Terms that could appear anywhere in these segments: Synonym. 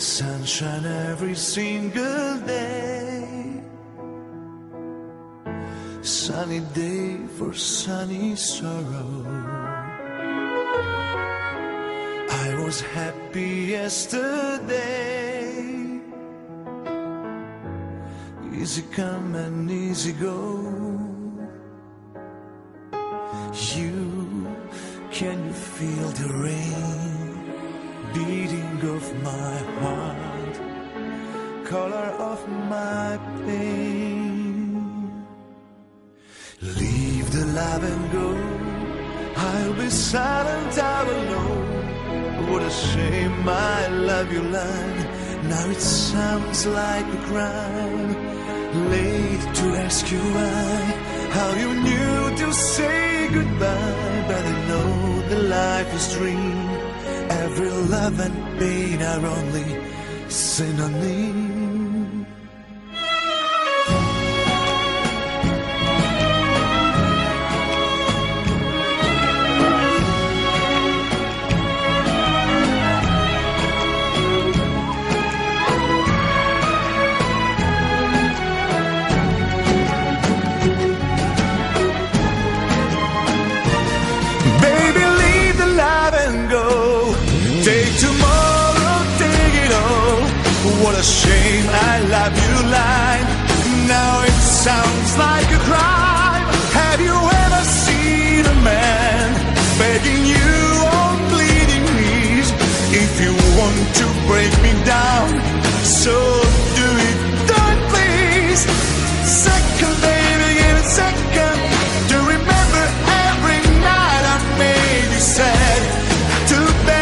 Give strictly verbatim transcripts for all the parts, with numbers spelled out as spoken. sunshine every single day, sunny day for sunny sorrow. I was happy yesterday, easy come and easy go. You, can you feel the rain beating of my heart, color of my pain? Leave the love and go, I'll be silent, I will know. What a shame, I love you line, now it sounds like a crime. Late to ask you why, how you knew to say goodbye. But I know the life is dream, every love and pain are only synonym. Baby, leave the love and go. Take tomorrow, take it all. What a shame, I love you line, now it sounds like a crime. Have you ever seen a man begging you on bleeding knees? If you want to break me down, so do it, don't please. Second, baby, give it second to remember every night I made you sad. Too bad,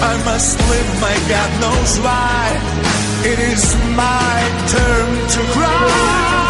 I must live, my God knows why. It is my turn to cry.